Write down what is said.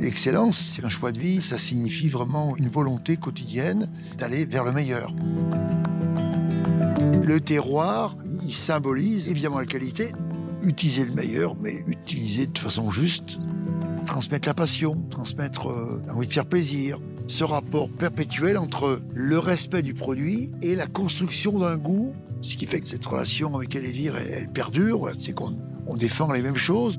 L'excellence, c'est un choix de vie, ça signifie vraiment une volonté quotidienne d'aller vers le meilleur. Le terroir, il symbolise évidemment la qualité. Utiliser le meilleur, mais utiliser de façon juste. Transmettre la passion, transmettre l'envie de faire plaisir. Ce rapport perpétuel entre le respect du produit et la construction d'un goût, ce qui fait que cette relation avec Elevire, elle perdure, c'est qu'on défend les mêmes choses.